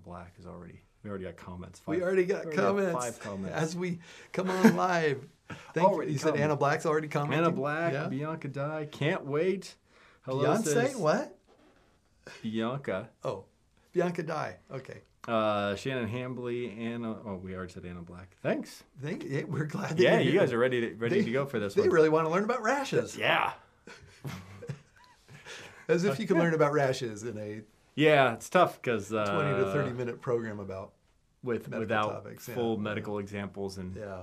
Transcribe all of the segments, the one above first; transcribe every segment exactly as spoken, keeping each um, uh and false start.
of black is already, we already got comments. Five, we already got we already comments. Five comments. As we come on live. Thank you. You said Anna Black's already commented. Anna Black, yeah. Bianca Dye, can't wait. Hello, Beyonce? Says, what? Bianca. Oh, Bianca Dye. Okay. Uh, Shannon Hambley, Anna. Oh, we already said Anna Black. Thanks. Thank you. We're glad. That yeah, you guys are ready to, ready they, to go for this. They one. Really want to learn about rashes. Yeah. As if you can learn about rashes in a yeah, it's tough because uh, twenty to thirty minute program about with without topics. Full yeah. medical examples and yeah.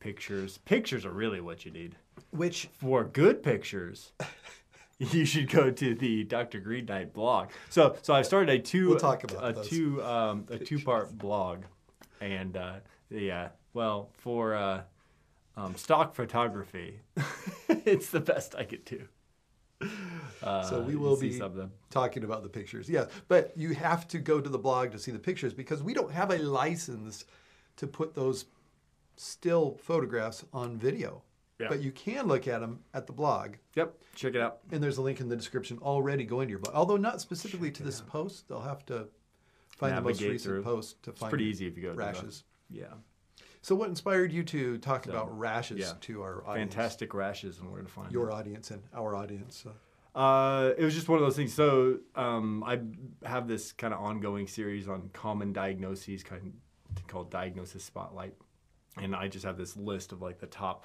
pictures. Pictures are really what you need. Which for good pictures. You should go to the Doctor Green Knight blog. So, so I started a two we'll talk about a, a two um, a two part blog, and uh, yeah, well, for uh, um, stock photography, it's the best I could do. Uh, so we will be something. talking about the pictures. Yes, yeah, but you have to go to the blog to see the pictures because we don't have a license to put those still photographs on video. Yeah. But you can look at them at the blog. Yep, check it out. And there's a link in the description already going to your blog. Although not specifically check to this out. post, they'll have to find Navigate the most recent through. post to it's find pretty easy if you go rashes. To the, yeah. So what inspired you to talk so, about rashes yeah. to our audience? Fantastic rashes and where to find your them. audience and our audience. So. Uh, it was just one of those things. So um, I have this kind of ongoing series on common diagnoses kind of called Diagnosis Spotlight, and I just have this list of like the top.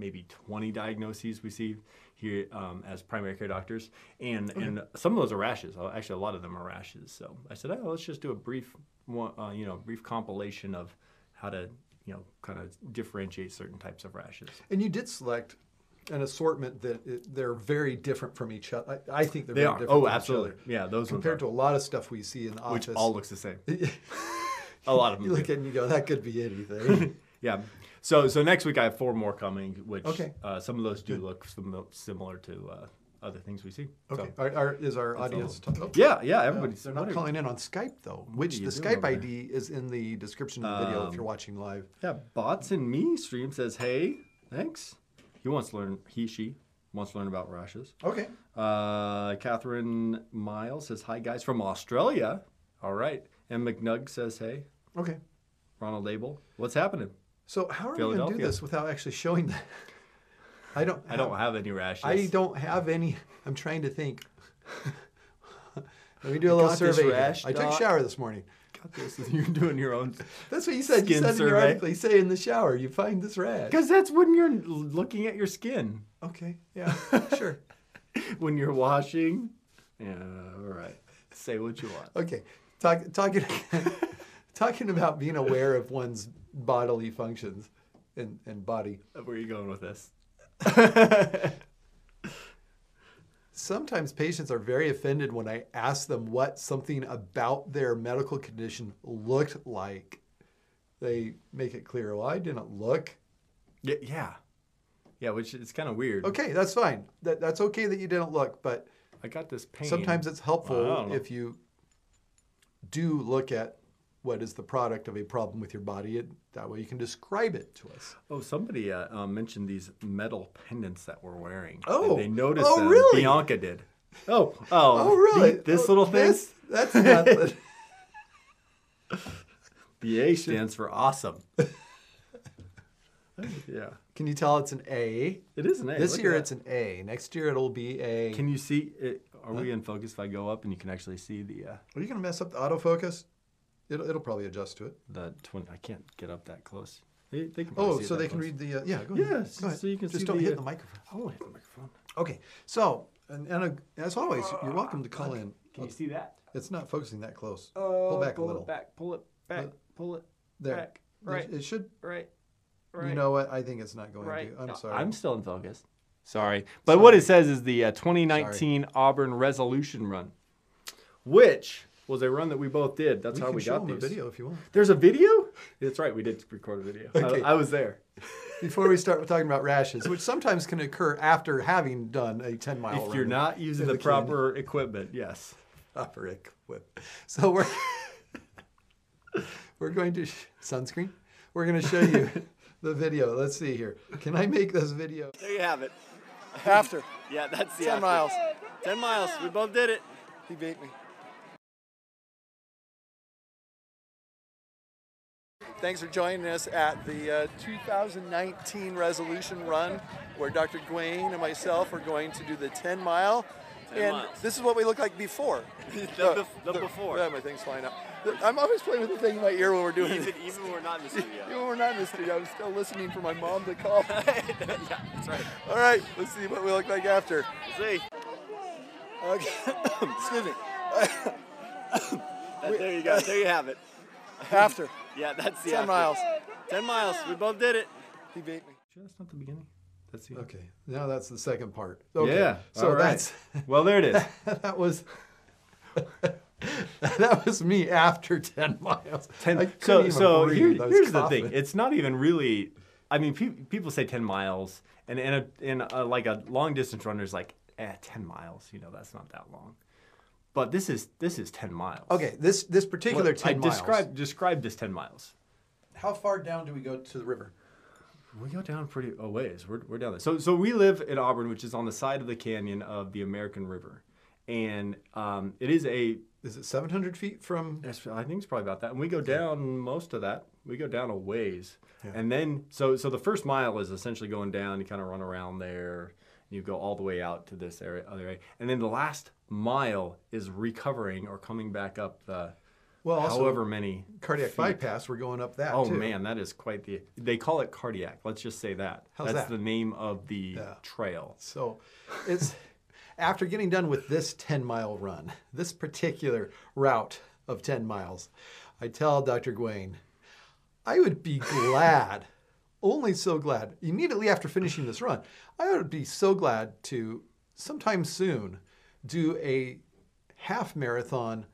Maybe twenty diagnoses we see here um, as primary care doctors, and okay. and some of those are rashes. Actually, a lot of them are rashes. So I said, oh, let's just do a brief, uh, you know, brief compilation of how to, you know, kind of differentiate certain types of rashes. And you did select an assortment that it, they're very different from each other. I, I think they're they very are. different. Oh, from absolutely. Each other. Yeah, those compared to a lot of stuff we see in the office, which all looks the same. A lot of them. You look do. at it and you go, that could be anything. Yeah. So so next week I have four more coming, which okay. uh, some of those do look sim similar to uh, other things we see. Okay. So, our, our, is our audience talking? Oh. Yeah, yeah, everybody's. No, they're not calling in on Skype, though, which the Skype I D is in the description of the video um, if you're watching live. Yeah, Bots and Me Stream says, hey, thanks. He wants to learn, he, she wants to learn about rashes. Okay. Uh, Catherine Miles says, hi, guys, from Australia. All right. And McNug says, hey. Okay. Ronald Abel, what's happening? So how are we going to do this without actually showing that? I don't have, I don't have any rashes. I don't have any. I'm trying to think. Let me do a little survey. Rash, I took a shower this morning. Got this. You're doing your own That's what you said. You said survey. in your article, you say in the shower, you find this rash. Because that's when you're looking at your skin. Okay, yeah, sure. When you're washing. Yeah, all right. Say what you want. Okay, Talk, talking, talking about being aware of one's bodily functions and, and body. Where are you going with this? Sometimes patients are very offended when I ask them what something about their medical condition looked like. They make it clear, well, I didn't look. Yeah. Yeah, yeah which is kind of weird. Okay, that's fine. That, that's okay that you didn't look, but I got this pain. Sometimes it's helpful if you do look at what is the product of a problem with your body. It, that way you can describe it to us. Oh, somebody uh, uh, mentioned these metal pendants that we're wearing. Oh, and they noticed oh, them. Really? Bianca did. Oh, oh, oh really? The, this oh, little thing? This, that's nothing. The A stands for awesome. Yeah. Can you tell it's an A? It is an A. This Look year it's an A. Next year it'll be a... Can you see... It, are huh? we in focus if I go up and you can actually see the... Uh, are you going to mess up the autofocus? It'll, it'll probably adjust to it. The twenty, I can't get up that close. They, they can oh, see so they close. can read the... Uh, yeah, go ahead. Yeah, so, go ahead. so you can Just see don't the, hit the microphone. I won't hit the microphone. Okay, so, and, and as always, uh, you're welcome to call uh, in. Can you see that? It's not focusing that close. Uh, pull back pull a little. Pull it back, pull it back, uh, pull it there. back. Right. It, it should... Right. Right. You know what? I think it's not going right. to. I'm sorry. I'm still in focus. Sorry. But sorry. what it says is the uh, twenty nineteen sorry. Auburn Resolution Run, which was a run that we both did. That's we how we got these. We can show them a video if you want. There's a video? That's right. We did record a video. Okay. I, I was there. Before we start talking about rashes, which sometimes can occur after having done a ten mile if run. If you're not using the, the proper candy. equipment, yes. Proper equipment. So we're, we're going to... Sunscreen? We're going to show you... The video. Let's see here. Can I make this video? There you have it. After. Yeah, that's the ten after. miles. Ten miles. We both did it. He beat me. Thanks for joining us at the uh, two thousand nineteen Resolution Run, where Doctor Gawayne and myself are going to do the ten mile. ten and miles. This is what we look like before. the, the, the, the before. Yeah, my thing's flying up. I'm always playing with the thing in my ear when we're doing even, this. Even when we're not in the studio. Even when we're not in the studio, I'm still listening for my mom to call. Yeah, that's right. All right, let's see what we look like after. Let's see. Okay. Excuse me. There you go. There you have it. After. Yeah, that's the ten miles. Ten miles. We both did it. He beat me. Sure, that's not the beginning. That's the end. Okay. Now that's the second part. Okay. Yeah. So all right. That's. Well, there it is. that was. that was me after ten miles. Ten. I couldn't even so breathe here, those here's coughing. The thing. It's not even really. I mean, pe people say ten miles, and and a, and a, like a long distance runner is like, eh, ten miles. You know, that's not that long. But this is this is ten miles. Okay, this this particular well, ten I miles. Describe describe this ten miles. How far down do we go to the river? We go down pretty a ways. We're we're down there. So so we live in Auburn, which is on the side of the canyon of the American River, and um, it is a is it seven hundred feet from? I think it's probably about that. And we go down most of that. We go down a ways, yeah. And then so so the first mile is essentially going down. You kind of run around there. You go all the way out to this area, other area, and then the last mile is recovering or coming back up the, well, also however many cardiac feet. bypass. We're going up that. Oh too. Man, that is quite the. They call it cardiac. Let's just say that. How's That's that? the name of the yeah. trail. So, it's after getting done with this ten mile run, this particular route of ten miles, I tell Doctor Gawayne, I would be glad. Only so glad, immediately after finishing this run, I would be so glad to sometime soon do a half marathon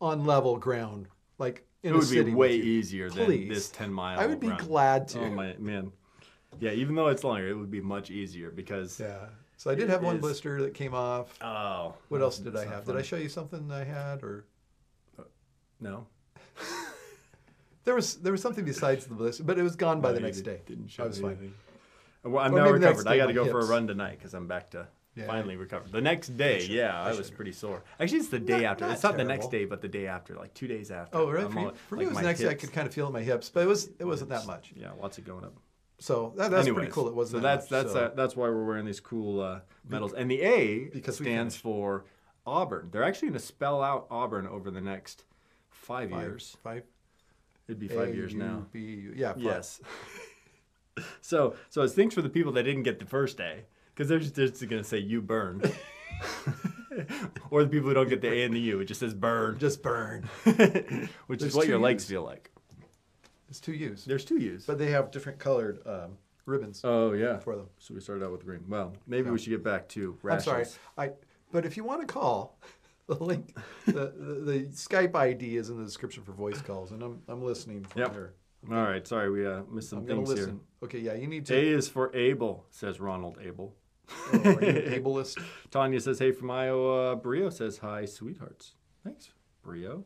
on level ground, like in a city. It would be way easier than this ten mile. I would be glad to. Oh my man, yeah. Even though it's longer, it would be much easier because. Yeah. So I did have one blister that came off. Oh. What else did I have? Did I show you something I had or? Uh, no. There was there was something besides the blister, but it was gone by no, the next day. Didn't show I was anything. Fine. Well, I'm well, now recovered. I got to go hips. for a run tonight because I'm back to yeah, finally yeah. recovered. The next day, sure. yeah, I, I was pretty sore. Actually, it's the day not, after. Not it's not terrible. the next day, but the day after, like two days after. Oh, right. I'm for all, you, for like me, it was the next hips. day. I could kind of feel my hips, but it was it wasn't that much. Yeah, lots of going up. So that, that's Anyways, pretty cool. It wasn't. So that that's much, that's so. uh, that's why we're wearing these cool uh, medals, and the A stands for Auburn. They're actually going to spell out Auburn over the next five years. Five. It'd be five years now. Yeah. Five. Yes. so so it's thanks for the people that didn't get the first day, because they're just, just going to say you burn, or the people who don't get the A and the U. It just says burn. Just burn. Which There's is what your legs U's. feel like. It's two U's. There's two U's. But they have different colored um, ribbons. Oh yeah. For them. So we started out with green. Well, maybe yeah. we should get back to rations. I'm sorry. I. But if you want to call. The link, the, the, the Skype I D is in the description for voice calls, and I'm, I'm listening from yep. here. Okay. All right, sorry, we uh, missed some I'm things listen. here. Okay, yeah, you need to. A is for able, says Ronald Abel. Oh, are you an ableist? Tanya says, hey, from Iowa. Brio says, hi, sweethearts. Thanks, Brio.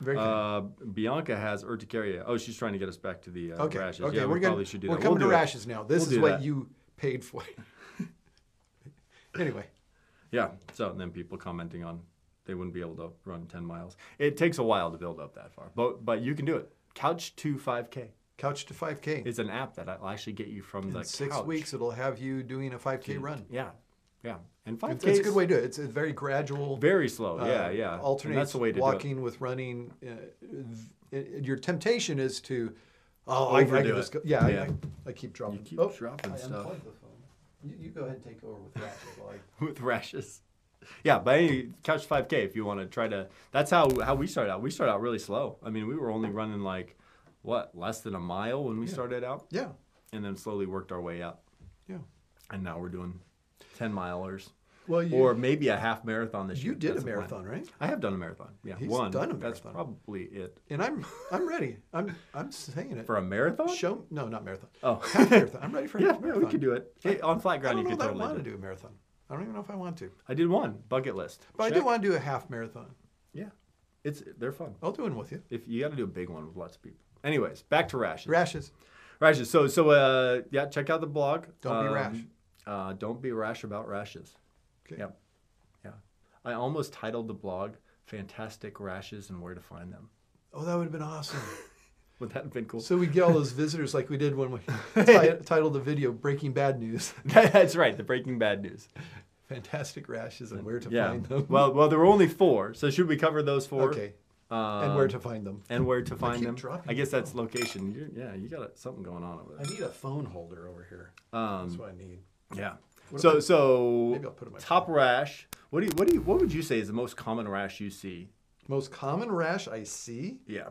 Very uh, Bianca has urticaria. Oh, she's trying to get us back to the uh, okay. rashes. Okay, yeah, we're we gonna, probably should do we're that. We're coming we'll to rashes it. now. This we'll is what that. you paid for. Anyway. Yeah, so and then people commenting on. They wouldn't be able to run ten miles. It takes a while to build up that far, but but you can do it. Couch to five K. Couch to five K. It's an app that will actually get you from in the six couch. weeks. It'll have you doing a five K run. Yeah, yeah, and five K. It's, it's a good way to do it. It's a very gradual, very slow. Uh, yeah, yeah. Alternates. And that's the way to walking do it. with running. Uh, it, your temptation is to oh, overdo I, I can just go, yeah, yeah. I, I keep dropping. You keep oh, dropping I stuff. Unplug the phone. You, you go ahead and take over with rashes. While I... with rashes. Yeah, but any Couch five K if you want to try to. That's how how we started out. We started out really slow. I mean, we were only running like what less than a mile when we yeah. started out. Yeah, and then slowly worked our way up. Yeah, and now we're doing ten milers. Well, you, or maybe a half marathon this you year. You did that's a marathon, right? I have done a marathon. Yeah, He's one. Done a marathon. That's probably it. And I'm I'm ready. I'm I'm saying it for a marathon. Show no, not marathon. Oh, half marathon. I'm ready for a yeah, marathon. Yeah, we could do it hey, on flat ground. I don't you know could totally I want to do a marathon. I don't even know if I want to. I did one bucket list, but Check. I do want to do a half marathon. Yeah, it's they're fun. I'll do one with you. If you got to do a big one with lots of people. Anyways, back to rashes. Rashes, rashes. So so uh yeah, check out the blog. Don't um, be rash. Uh, don't be rash about rashes. Okay. Yeah, yeah. I almost titled the blog "Fantastic Rashes and Where to Find Them." Oh, that would have been awesome. Would that have been cool? So we get all those visitors like we did when we t- titled the video Breaking Bad News. That's right, the Breaking Bad News. Fantastic rashes and where to yeah. find them. Well, well, there were only four, so should we cover those four? Okay. Um, and where to find them. And where to find I them. I guess that's location. You're, yeah, you got something going on over there. I need a phone holder over here. Um, that's what I need. Yeah. What so, I, so maybe I'll put it in my top phone. Rash. What do you? What do you? What would you say is the most common rash you see? Most common rash I see? Yeah.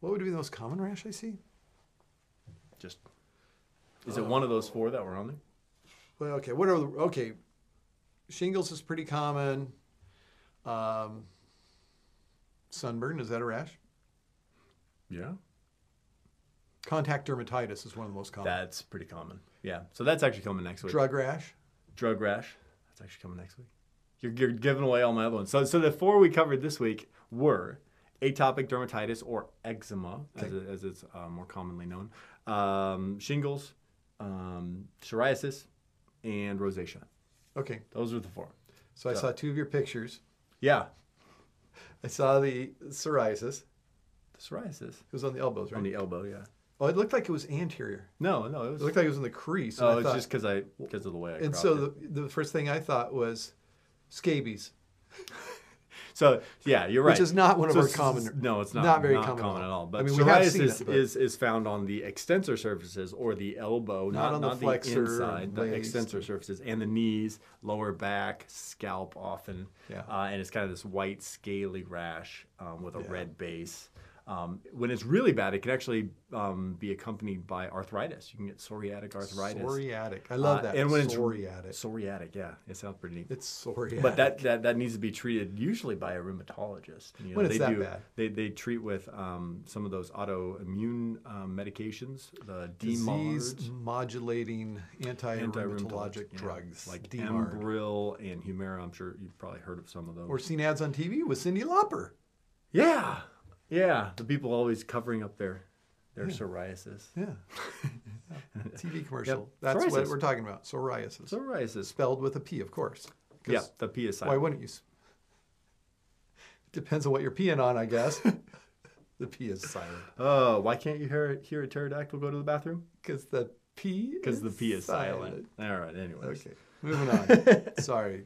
What would be the most common rash I see? Just, is uh, it one of those four that were on there? Well, okay. What are the, okay. Shingles is pretty common. Um, sunburn, is that a rash? Yeah. Contact dermatitis is one of the most common. That's pretty common. Yeah. So that's actually coming next week. Drug rash. Drug rash. That's actually coming next week. You're, you're giving away all my other ones. So, so the four we covered this week were atopic dermatitis or eczema, okay. as, it, as it's uh, more commonly known, um, shingles, um, psoriasis, and rosacea. Okay. Those are the four. So, so I saw two of your pictures. Yeah. I saw the psoriasis. The psoriasis? It was on the elbows, right? On the elbow, yeah. Oh, it looked like it was anterior. No, no. It, was, it looked like it was in the crease. Oh, it's just because I, because of the way I And so it. The, the first thing I thought was scabies. So, yeah, you're right. Which is not one of so, our common. No, it's not, not, very not common, common at all. But I mean, psoriasis it, but is, is found on the extensor surfaces or the elbow, not, not on not the flexor, the inside, the extensor surfaces, and the knees, lower back, scalp often. Yeah. Uh, and it's kind of this white, scaly rash um, with a yeah. red base. Um, when it's really bad, it can actually um, be accompanied by arthritis. You can get psoriatic arthritis. Psoriatic. I love that. Uh, and when psoriatic. It's psoriatic, yeah. It sounds pretty neat. It's psoriatic. But that, that, that needs to be treated usually by a rheumatologist. You know, when it's they that do, bad. They, they treat with um, some of those autoimmune um, medications, the D M A R D. Disease-modulating anti-rheumatologic, anti-rheumatologic drugs. Yeah, like D M A R D. Embrel and Humira. I'm sure you've probably heard of some of those. Or seen ads on T V with Cindy Lauper. Yeah. Yeah, the people always covering up their their yeah. psoriasis. Yeah. T V commercial. Yep. That's psoriasis. What we're talking about, psoriasis. Psoriasis. Spelled with a P, of course. Yeah, the P is silent. Why wouldn't you? Depends on what you're peeing on, I guess. The P is silent. Oh, why can't you hear, hear a pterodactyl go to the bathroom? Because the P Because the P is silent. silent. All right, anyways. Okay, moving on. Sorry.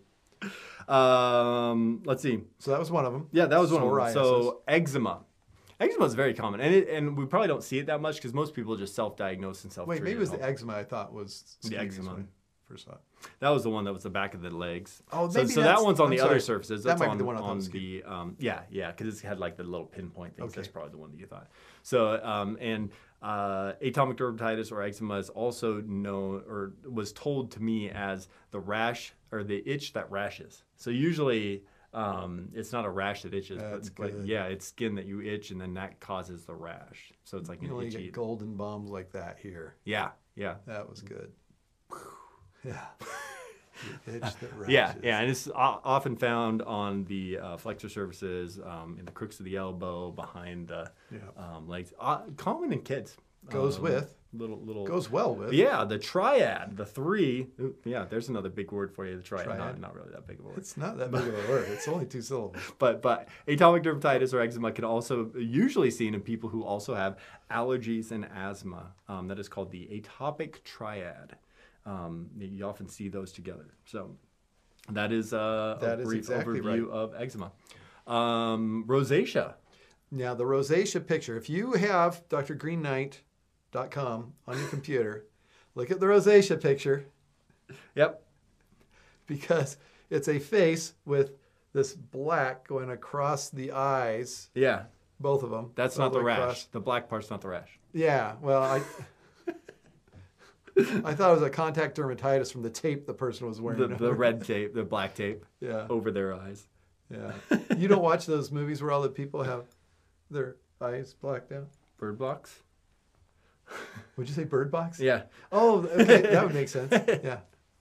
Um, let's see. So that was one of them. Yeah, that was one of them. So eczema. Eczema is very common, and it, and we probably don't see it that much because most people just self-diagnose and self-treat. Wait, maybe it was the eczema I thought was the eczema. First thought. That was the one that was the back of the legs. Oh, maybe so, so that one's on I'm the sorry. other surfaces. That's that might on, be the one I on the um, yeah, yeah, because it had like the little pinpoint things. Okay. That's probably the one that you thought. So um, and uh, atopic dermatitis or eczema is also known or was told to me as the rash or the itch that rashes. So usually. Um, it's not a rash that itches, That's but, but yeah, it's skin that you itch, and then that causes the rash. So it's like you an only itchy... get golden bums like that here. Yeah, yeah. That was good. Yeah. The itch that rashes. Yeah, yeah, and it's often found on the uh, flexor surfaces, um, in the crooks of the elbow, behind the yeah. um, legs. Uh, common in kids. Goes um, with. Little, little. Goes well with. Yeah, the triad, the three. Yeah, there's another big word for you. The triad, triad. Not, not really that big of a word. It's not that big of a word. It's only two syllables. But but atopic dermatitis or eczema can also usually seen in people who also have allergies and asthma. Um, that is called the atopic triad. Um, you often see those together. So that is uh, that a is brief exactly overview right. of eczema. Um, rosacea. Now the rosacea picture. If you have Doctor Green Knight. Dot com on your computer, look at the rosacea picture. Yep. Because it's a face with this black going across the eyes. Yeah. Both of them. That's not the rash. Across. The black part's not the rash. Yeah. Well, I I thought it was a contact dermatitis from the tape the person was wearing. The, the red tape, the black tape. Yeah. Over their eyes. Yeah. You don't watch those movies where all the people have their eyes blacked out? Bird Box. Would you say Bird Box? Yeah. Oh, okay. That would make sense. Yeah.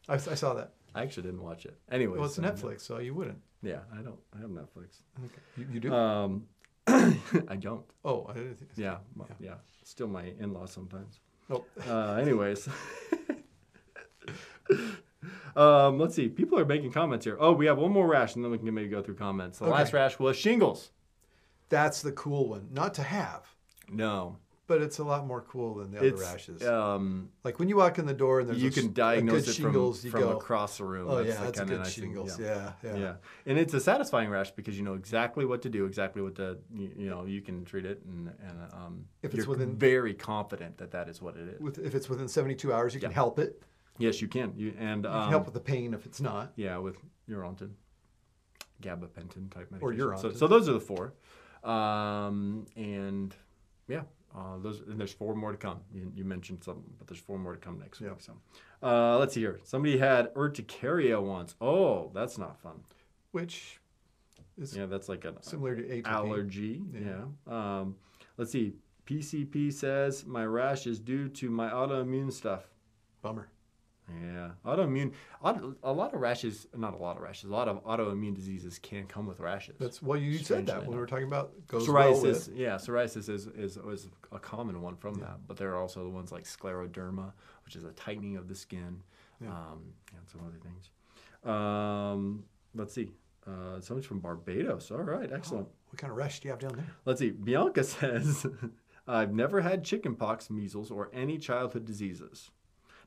I, I saw that. I actually didn't watch it. Anyway. Well, it's so Netflix, no. so you wouldn't. Yeah, I don't. I have Netflix. Okay. You, you do? Um, I don't. Oh, I didn't think so. Yeah, yeah. Yeah. Still my in-laws sometimes. Oh. Uh, anyways. um, let's see. People are making comments here. Oh, we have one more rash, and then we can maybe go through comments. The okay. last rash was shingles. That's the cool one. Not to have. No. But it's a lot more cool than the other it's, rashes. Um, like when you walk in the door and there's you a, can diagnose a good it shingles, from, from go, across the room. Oh that's yeah, the that's kind a good nice shingles. Thing. Yeah, yeah, yeah. And it's a satisfying rash because you know exactly what to do, exactly what to you, you know you can treat it, and and um, if it's you're within, very confident that that is what it is. With, if it's within seventy-two hours, you yeah. can help it. Yes, you can. You and um, you can help with the pain if it's not. Yeah, with Neurontin, gabapentin type medication. Or Neurontin. So, so those are the four, um, and yeah. Uh, those, and there's four more to come. You, you mentioned some, but there's four more to come next yep. week. So, uh, let's see here. Somebody had urticaria once. Oh, that's not fun. Which is yeah, that's like a similar to atopy. Allergy. Yeah. yeah. Um, let's see. P C P says my rash is due to my autoimmune stuff. Bummer. Yeah, autoimmune. Auto, a lot of rashes, not a lot of rashes. A lot of autoimmune diseases can come with rashes. That's well, you said that when we were talking about goes psoriasis. Well with it. Yeah, psoriasis is, is is a common one from yeah. that, but there are also the ones like scleroderma, which is a tightening of the skin, yeah. um, and some other things. Um, let's see. Uh, someone's from Barbados. All right, excellent. Oh, what kind of rash do you have down there? Let's see. Bianca says, "I've never had chickenpox, measles, or any childhood diseases."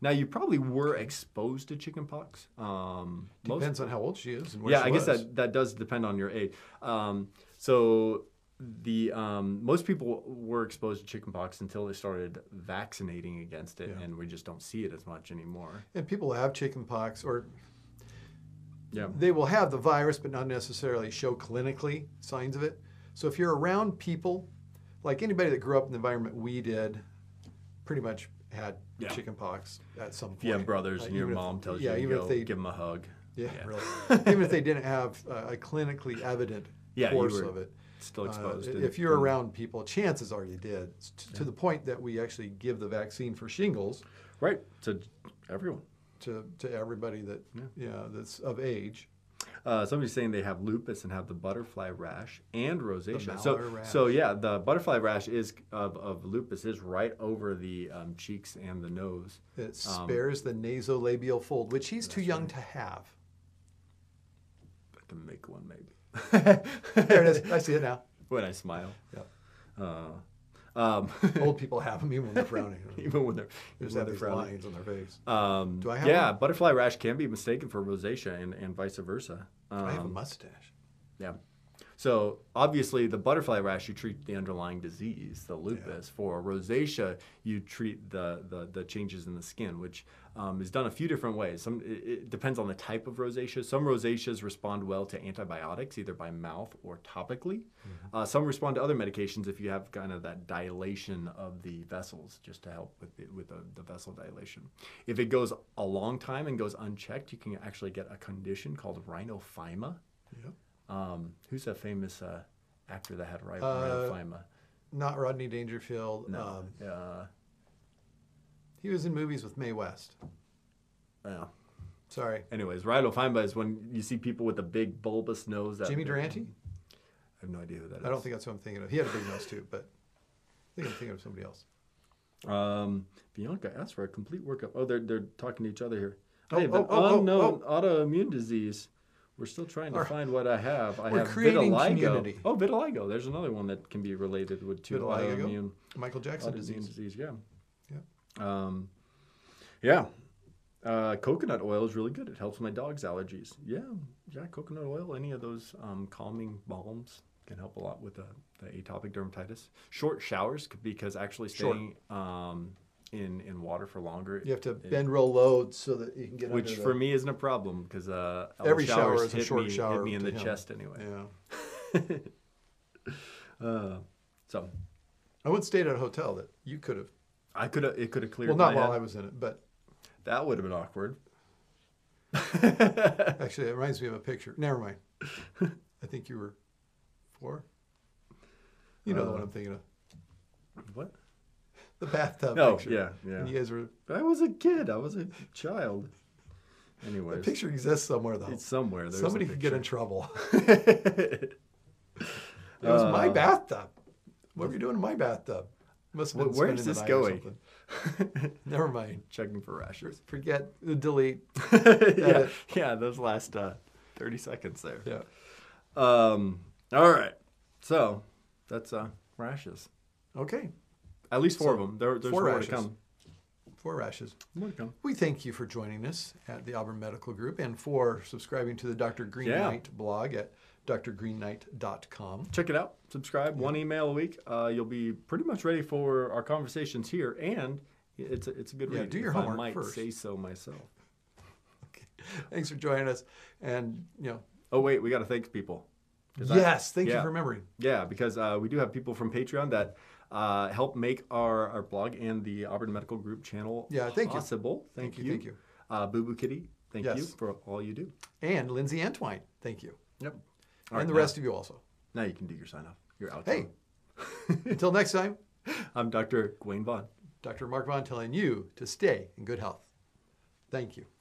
Now, you probably were exposed to chickenpox. Um, Depends most, on how old she is and where yeah, she I was. guess that, that does depend on your age. Um, so the um, most people were exposed to chickenpox until they started vaccinating against it, yeah. and we just don't see it as much anymore. And people have chickenpox, or yeah. they will have the virus but not necessarily show clinically signs of it. So if you're around people, like anybody that grew up in the environment we did, pretty much had yeah. chickenpox at some point. You have brothers like, and your mom if, tells yeah, you to go give them a hug. Yeah, yeah. really. Even if they didn't have uh, a clinically evident yeah, course of it. Still exposed. Uh, if you're around people, chances are you did. To, yeah. to the point that we actually give the vaccine for shingles. Right, to everyone. To to everybody that yeah, yeah that's of age. Uh, somebody's saying they have lupus and have the butterfly rash and rosacea. So, rash. so yeah, the butterfly rash is of, of lupus is right over the um, cheeks and the nose. It spares um, the nasolabial fold, which he's too young right. to have. I can make one maybe. There it is. I see it now. When I smile. Yep. Uh, Um, Old people have them even when they're frowning. Even when they're, there's when they're frowning. Lines on their face. Um, Do I have Yeah, one? Butterfly rash can be mistaken for rosacea and, and vice versa. Um, I have a mustache. Yeah. So obviously the butterfly rash, you treat the underlying disease, the lupus. Yeah. For rosacea, you treat the, the, the changes in the skin, which um, is done a few different ways. Some it, it depends on the type of rosacea. Some rosaceas respond well to antibiotics, either by mouth or topically. Mm-hmm. Uh, some respond to other medications if you have kind of that dilation of the vessels, just to help with the, with the, the vessel dilation. If it goes a long time and goes unchecked, you can actually get a condition called rhinophyma. Yep. Um, who's that famous uh, actor that had rhin uh, rhinophyma? Not Rodney Dangerfield. No. Um, uh, he was in movies with Mae West. Yeah. Sorry. Anyways, rhinophyma is when you see people with a big bulbous nose. That Jimmy Durante? Big, I have no idea who that is. I don't think that's what I'm thinking of. He had a big nose too, but I think I'm thinking of somebody else. Um, Bianca asked for a complete workup. Oh, they're, they're talking to each other here. Oh, I have oh, an oh, unknown oh, oh. autoimmune disease. We're still trying to Our, find what I have. I we're have creating vitiligo. Community. Oh, vitiligo. There's another one that can be related with two vitiligo. autoimmune. Michael Jackson autoimmune disease. disease. Yeah. Yeah. Um, yeah. Uh, coconut oil is really good. It helps my dog's allergies. Yeah. Yeah. Coconut oil. Any of those um, calming balms can help a lot with the, the atopic dermatitis. Short showers, because actually staying. Um, In, in water for longer. You have to it, bend real low so that you can get which under Which for me isn't a problem because uh, every shower is a short me, shower. Hit me in the him. chest anyway. Yeah. uh, so. I once stayed at a hotel that you could have. I could have. It could have cleared. Well, not my while head. I was in it, but. That would have been awkward. Actually, it reminds me of a picture. Never mind. I think you were four. You know uh, the one I'm thinking of. What? The bathtub oh, picture. Yeah, yeah. And you guys were... I was a kid. I was a child. Anyways. The picture exists somewhere, though. It's somewhere. There's Somebody could get in trouble. It was uh, my bathtub. What were you doing in my bathtub? Must have been where is this going? Never mind. Checking for rashes. Forget. Delete. yeah, yeah, those last uh, thirty seconds there. Yeah. Um, all right. So, that's uh, rashes. Okay. At least four so, of them. There, there's four more rashes. to come. Four rashes. More to come. We thank you for joining us at the Auburn Medical Group and for subscribing to the Doctor Green yeah. Knight blog at D R green knight dot com. Check it out. Subscribe. Yeah. One email a week. Uh, you'll be pretty much ready for our conversations here, and it's a, it's a good yeah, read. Do your if homework I might first. Say so myself. Okay. Thanks for joining us, and you know. Oh wait, we got to thank people. Yes, I, thank yeah, you for remembering. Yeah, because uh, we do have people from Patreon that uh, help make our, our blog and the Auburn Medical Group channel yeah, thank possible. You. Thank, thank you. Thank you. Uh, Boo Boo Kitty, thank yes. you for all you do. And Lindsay Antwine, thank you. Yep. All and right, the now, rest of you also. Now you can do your sign off. You're out. Hey, until next time. I'm Doctor Gawayne Vaughan. Doctor Mark Vaughan telling you to stay in good health. Thank you.